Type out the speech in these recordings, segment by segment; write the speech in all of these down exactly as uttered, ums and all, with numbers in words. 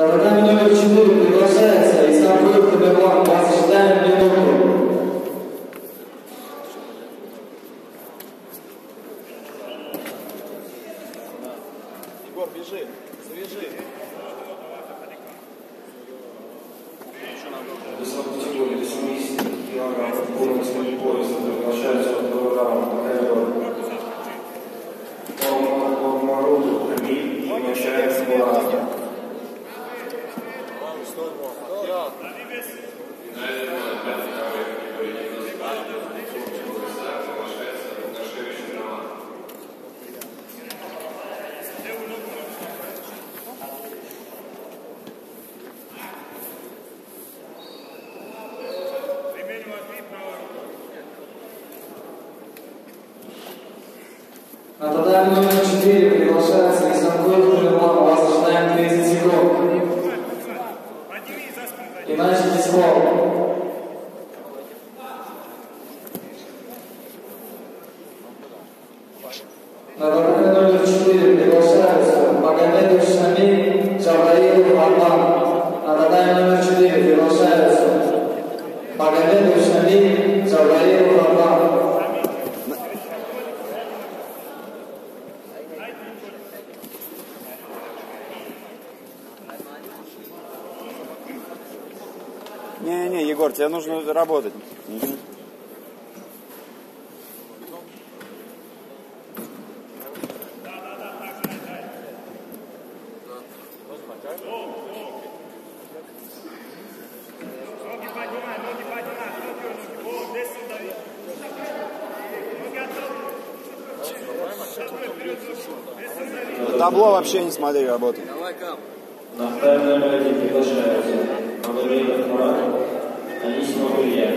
Программе номер четыре приглашается Исанхуев Коберпан. Вас ожидаем минуту. Егор, бежи, завяжи. На программе номер четыре приглашаются Магомедов Шамиль, Чавдей и Баттан. На программе номер четыре приглашаются Магомедов Шамиль, Чавдей и Баттан. Не-не, Егор, тебе нужно работать. Табло вообще не смотри, работай. На второй номер один приглашаются Магомедов Шамиль, Несимов Илья.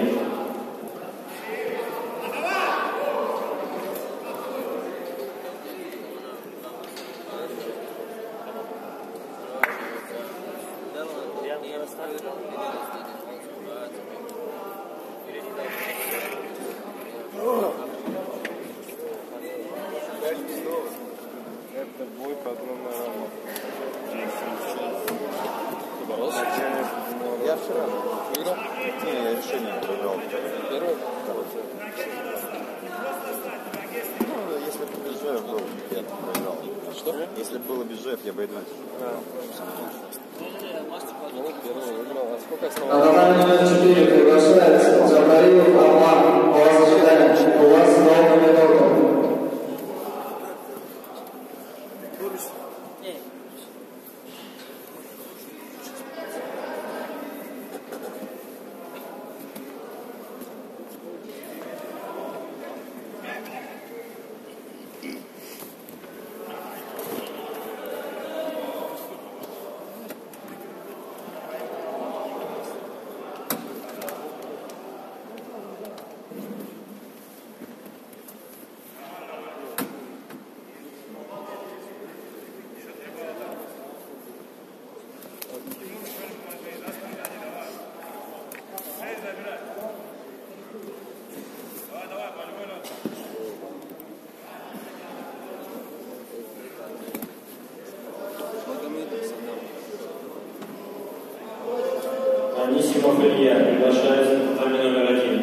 Это бой по одному раму. Ты боролся? Я вчера выиграл. Не, я решение выиграл. Первый? Второй. Ну, если бы Бежев был, я бы проиграл. Что? Если бы было Бежев, я бы и дальше. Ну, первый выиграл. А сколько основал? А на номер четыре приглашается. Чавдайху Арлан. У вас ожидание. У вас снова минута. Несимов Илья приглашается к Артамину номер один.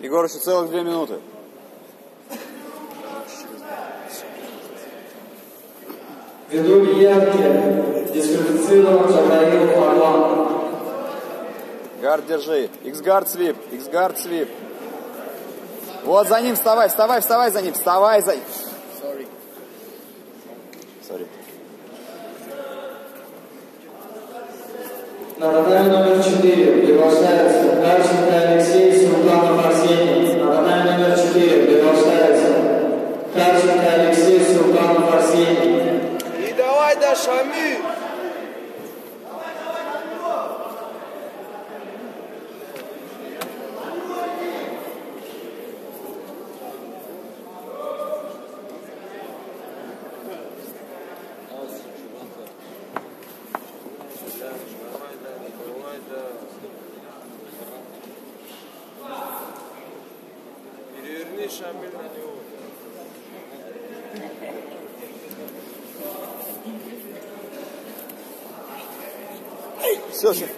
Егор, еще целых две минуты. Ввиду Ильярке дисквалифицирован Чавдайху Парлам. Гард держи. Икс-гард свип. Икс-гард свип. Вот за ним вставай, вставай, вставай за ним, вставай за ним. Sorry. Sorry. На программе номер четыре приглашается Харьков Алексей с Лунарм Арсений. На программе номер четыре приглашается Харьков Алексей с Лунарм Арсений. И давай до Шами. Давай, да, давай, да. Магомедов Шамиль на него. Все, все.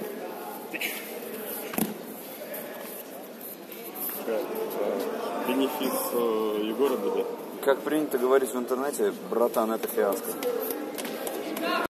Бенефис Егора Беда. Как принято говорить в интернете, братан, это фиаско.